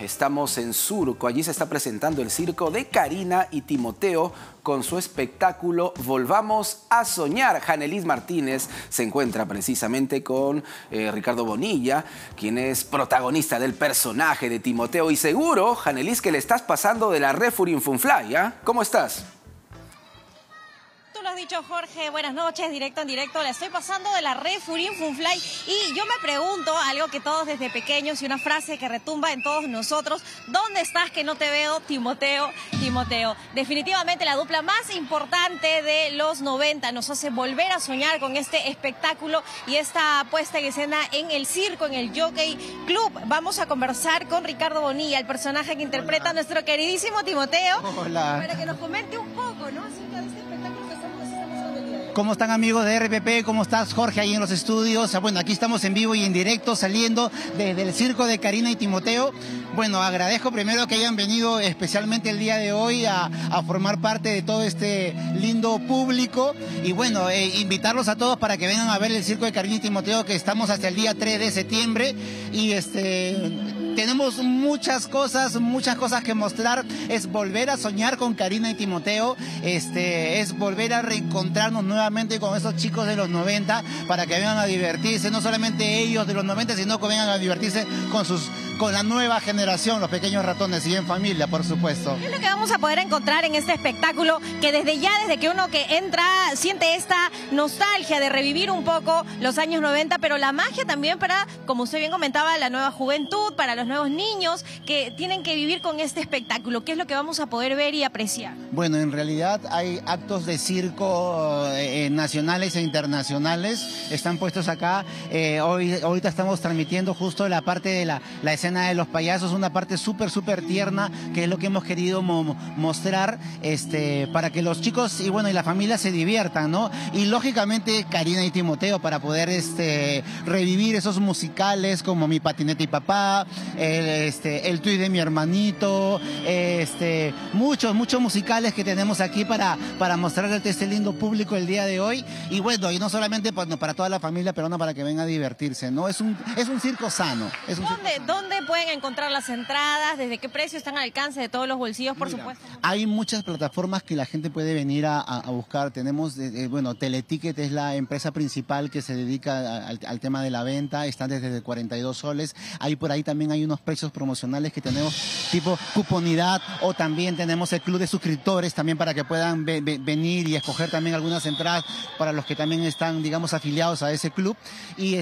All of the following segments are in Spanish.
Estamos en Surco, allí se está presentando el circo de Karina y Timoteo con su espectáculo Volvamos a Soñar. Janelis Martínez se encuentra precisamente con Ricardo Bonilla, quien es protagonista del personaje de Timoteo. Y seguro, Janelis, que le estás pasando de la refurinfunfly, ¿eh? ¿Cómo estás? Tú lo has dicho, Jorge. Buenas noches, directo en directo. Le estoy pasando de la refurinfunfly y yo me pregunto algo que todos desde pequeños y una frase que retumba en todos nosotros. ¿Dónde estás que no te veo, Timoteo? Timoteo. Definitivamente la dupla más importante de los 90 nos hace volver a soñar con este espectáculo y esta puesta en escena en el circo, en el Jockey Club. Vamos a conversar con Ricardo Bonilla, el personaje que interpreta a nuestro queridísimo Timoteo. Hola. Para que nos comente un poco, ¿no? Acerca de este espectáculo. ¿Cómo están, amigos de RPP? ¿Cómo estás, Jorge, ahí en los estudios? Bueno, aquí estamos en vivo y en directo saliendo desde el circo de Karina y Timoteo. Bueno, agradezco primero que hayan venido especialmente el día de hoy a formar parte de todo este lindo público. Y bueno, invitarlos a todos para que vengan a ver el circo de Karina y Timoteo, que estamos hasta el día 3 de septiembre. Y tenemos muchas cosas que mostrar. Es volver a soñar con Karina y Timoteo, es volver a reencontrarnos nuevamente con esos chicos de los 90 para que vengan a divertirse, no solamente ellos de los 90, sino que vengan a divertirse con la nueva generación, los pequeños ratones y en familia, por supuesto. ¿Qué es lo que vamos a poder encontrar en este espectáculo? Que desde que uno que entra siente esta nostalgia de revivir un poco los años 90, pero la magia también para, como usted bien comentaba, la nueva juventud, para los nuevos niños que tienen que vivir con este espectáculo. ¿Qué es lo que vamos a poder ver y apreciar? Bueno, en realidad hay actos de circo nacionales e internacionales, están puestos acá. Ahorita estamos transmitiendo justo la parte de la escena de los payasos, una parte súper tierna, que es lo que hemos querido mostrar para que los chicos y la familia se diviertan, ¿no? Y lógicamente Karina y Timoteo, para poder revivir esos musicales como Mi Patineta y Papá, El Twist de Mi Hermanito, muchos musicales que tenemos aquí para mostrarle a este lindo público el día de hoy. Y bueno, y no solamente para toda la familia peruana, para que venga a divertirse, ¿no? Es un circo sano. ¿Dónde pueden encontrar las entradas? ¿Desde qué precio están al alcance de todos los bolsillos, por supuesto? Hay muchas plataformas que la gente puede venir a buscar. Tenemos, teleticket es la empresa principal que se dedica al tema de la venta. Están desde 42 soles. Por ahí también hay unos precios promocionales que tenemos, tipo cuponidad, o también tenemos el club de suscriptores también para que puedan venir y escoger también algunas entradas para los que también están, digamos, afiliados a ese club. Y,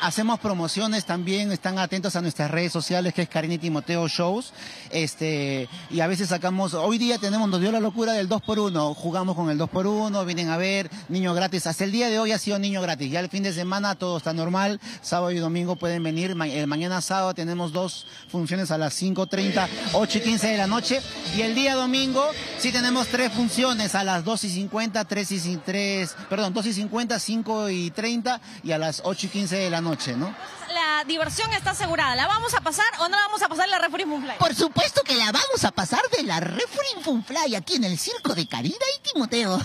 hacemos promociones también, están atentos a nuestras redes sociales, que es Karina y Timoteo Shows. Y a veces sacamos, hoy día nos dio la locura del 2x1, jugamos con el 2x1, vienen a ver, niño gratis. Hasta el día de hoy ha sido niño gratis, ya el fin de semana todo está normal, sábado y domingo pueden venir. Mañana sábado tenemos dos funciones a las 5:30, 8:15 de la noche, y el día domingo sí tenemos tres funciones a las 2:50, 2:50, 5:30 y a las 8:15 de la noche, ¿no? La diversión está asegurada. ¿La vamos a pasar o no la vamos a pasar la refurinfunfly? Por supuesto que la vamos a pasar de la refurinfunfly aquí en el circo de Karina y Timoteo.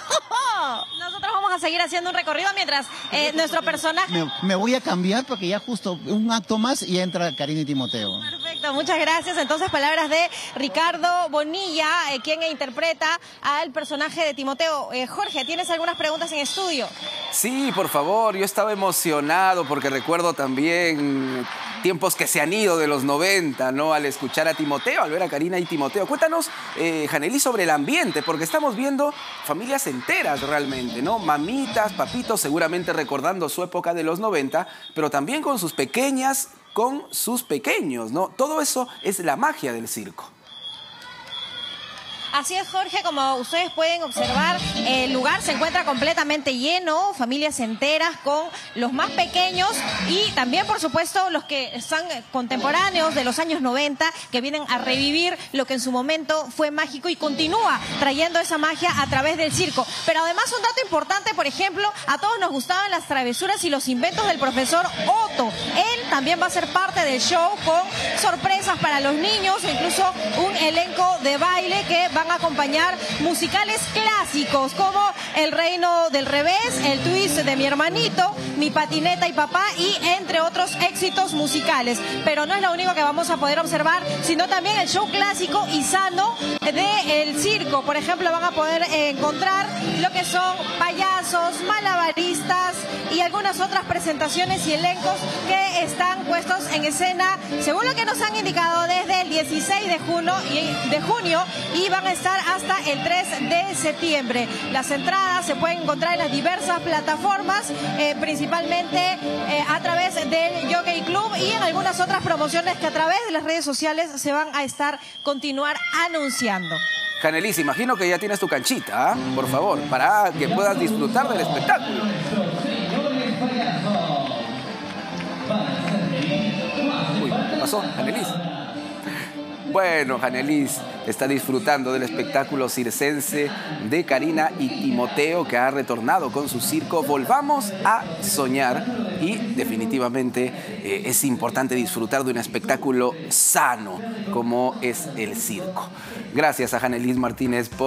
Nosotros vamos a seguir haciendo un recorrido mientras nuestro personaje... Me voy a cambiar porque ya justo un acto más y entra Karina y Timoteo. Perfecto, muchas gracias. Entonces, palabras de Ricardo Bonilla, quien interpreta al personaje de Timoteo. Jorge, ¿tienes algunas preguntas en estudio? Sí, por favor. Yo estaba emocionado porque recuerdo también tiempos que se han ido de los 90, ¿no? Al escuchar a Timoteo, al ver a Karina y Timoteo. Cuéntanos, Janelis, sobre el ambiente, porque estamos viendo familias enteras realmente, ¿no? Mamitas, papitos, seguramente recordando su época de los 90, pero también con sus pequeñas, con sus pequeños, ¿no? Todo eso es la magia del circo. Así es, Jorge, como ustedes pueden observar, el lugar se encuentra completamente lleno, familias enteras con los más pequeños y también, por supuesto, los que son contemporáneos de los años 90, que vienen a revivir lo que en su momento fue mágico y continúa trayendo esa magia a través del circo. Pero además, un dato importante, por ejemplo, a todos nos gustaban las travesuras y los inventos del profesor Otto. Él también va a ser parte del show con sorpresas para los niños, o incluso un elenco de baile que van van a acompañar musicales clásicos como El Reino del Revés, El Twist de Mi Hermanito, Mi Patineta y Papá y entre otros éxitos musicales. Pero no es lo único que vamos a poder observar, sino también el show clásico y sano del circo. Por ejemplo, van a poder encontrar lo que son payasos, malabaristas y algunas otras presentaciones y elencos que están puestos en escena, según lo que nos han indicado, desde el 16 de junio y van a estar hasta el 3 de septiembre. Las entradas se pueden encontrar en las diversas plataformas, principalmente a través del Jockey Club y en algunas otras promociones que a través de las redes sociales se van a continuar anunciando. Janelis, imagino que ya tienes tu canchita, ¿eh? Por favor, para que puedas disfrutar del espectáculo. Uy, ¿qué pasó, Janelis? Bueno, Janelis está disfrutando del espectáculo circense de Karina y Timoteo, que ha retornado con su circo Volvamos a Soñar. Y definitivamente es importante disfrutar de un espectáculo sano como es el circo. Gracias a Janelis Martínez por...